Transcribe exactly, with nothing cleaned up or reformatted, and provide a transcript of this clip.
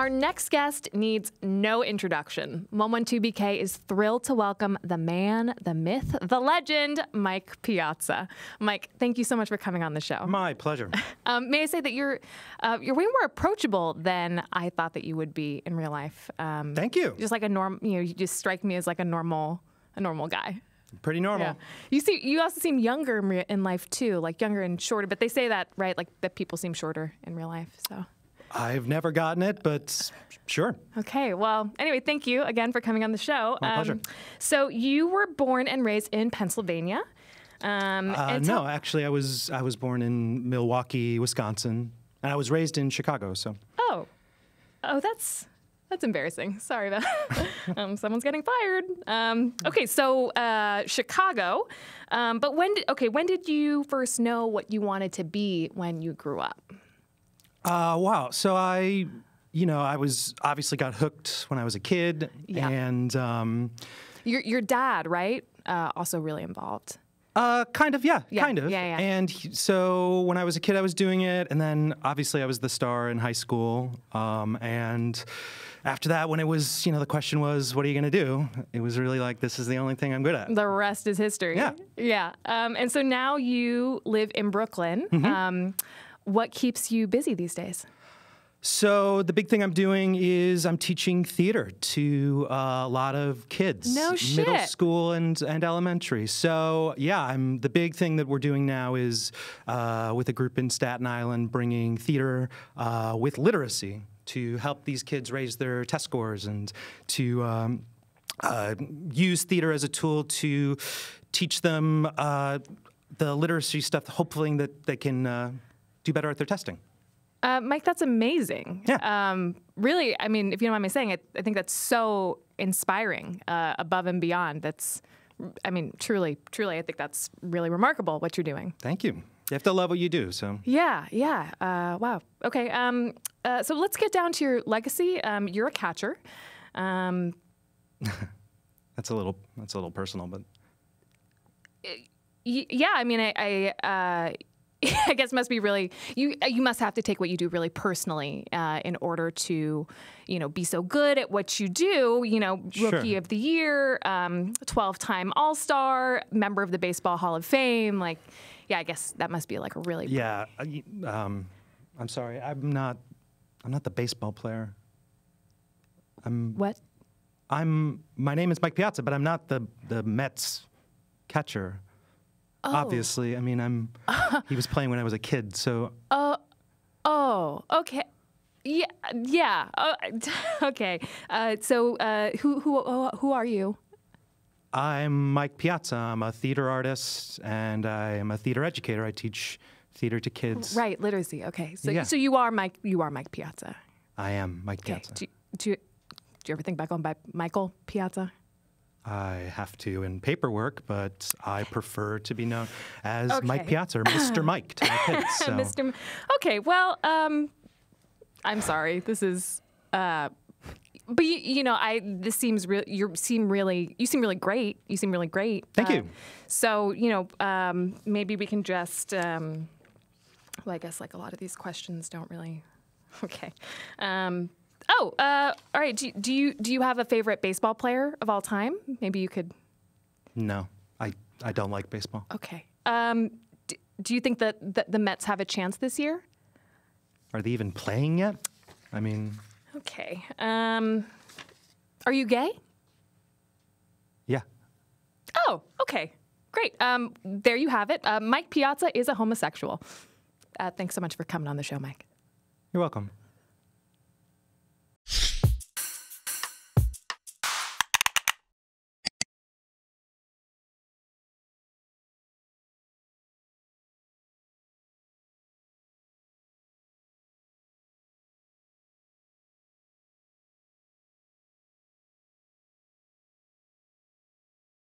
Our next guest needs no introduction. one twelve B K is thrilled to welcome the man, the myth, the legend, Mike Piazza. Mike, thank you so much for coming on the show. My pleasure. um, may I say that you're uh, you're way more approachable than I thought that you would be in real life. Um, thank you. Just like a norm, you know, you just strike me as like a normal, a normal guy. Pretty normal. Yeah. You see, you also seem younger in, re in life too, like younger and shorter. But they say that, right? Like that people seem shorter in real life. So. I've never gotten it, but sure. Okay. Well, anyway, thank you again for coming on the show. My um, pleasure. So you were born and raised in Pennsylvania. Um, uh, no, actually, I was I was born in Milwaukee, Wisconsin, and I was raised in Chicago. So. Oh, oh, that's that's embarrassing. Sorry about that. um, someone's getting fired. Um, okay, so uh, Chicago. Um, but when did okay when did you first know what you wanted to be when you grew up? Uh, wow. So I, you know, I was obviously got hooked when I was a kid. Yeah. And um, your, your dad, right? Uh, also really involved. Uh, kind of. Yeah, yeah. Kind of. Yeah, yeah. And he, so when I was a kid, I was doing it. And then obviously I was the star in high school. Um, and after that, when it was, you know, the question was, what are you going to do? It was really like, this is the only thing I'm good at. The rest is history. Yeah. Yeah. Um, and so now you live in Brooklyn. Mm-hmm. Um, what keeps you busy these days? So the big thing I'm doing is I'm teaching theater to uh, a lot of kids. No shit. Middle school and, and elementary. So, yeah, I'm, the big thing that we're doing now is uh, with a group in Staten Island bringing theater uh, with literacy to help these kids raise their test scores and to um, uh, use theater as a tool to teach them uh, the literacy stuff, hopefully that they can... Uh, do better at their testing. Uh, Mike, that's amazing. Yeah. Um, really, I mean, if you don't mind me saying it, I think that's so inspiring, uh, above and beyond. That's, I mean, truly, truly, I think that's really remarkable what you're doing. Thank you. You have to love what you do, so. Yeah, yeah. Uh, wow. Okay, um, uh, so let's get down to your legacy. Um, you're a catcher. Um, that's a little, that's a little personal, but. Yeah, I mean, I... I uh, I guess must be really you. You must have to take what you do really personally uh, in order to, you know, be so good at what you do. You know, Rookie of the Year, um, twelve-time All-Star, member of the Baseball Hall of Fame. Like, yeah, I guess that must be like a really yeah. Um, I'm sorry, I'm not. I'm not the baseball player. I'm what? I'm. My name is Mike Piazza, but I'm not the the Mets catcher. Oh. Obviously, I mean, I'm. He was playing when I was a kid, so. Oh, uh, oh, okay, yeah, yeah, uh, okay. Uh, so, uh, who, who, who are you? I'm Mike Piazza. I'm a theater artist, and I am a theater educator. I teach theater to kids. Right, literacy. Okay, so, yeah. So you are Mike. You are Mike Piazza. I am Mike okay. Piazza. Do, do, do you ever think back on by Michael Piazza? I have to in paperwork, but I prefer to be known as okay. Mike Piazza, or Mister Mike to my kids. So. Mister Okay, well, um, I'm sorry. This is, uh, but you, you know, I this seems real. You seem really, you seem really great. You seem really great. Thank uh, you. So you know, um, maybe we can just. Um, well, I guess like a lot of these questions don't really. Okay. Um, Oh, uh, all right. Do, do you do you have a favorite baseball player of all time? Maybe you could. No, I I don't like baseball. Okay. Um, do, do you think that the, the Mets have a chance this year? Are they even playing yet? I mean. Okay. Um, are you gay? Yeah. Oh, okay. Great. Um, there you have it. Uh, Mike Piazza is a homosexual. Uh, thanks so much for coming on the show, Mike. You're welcome.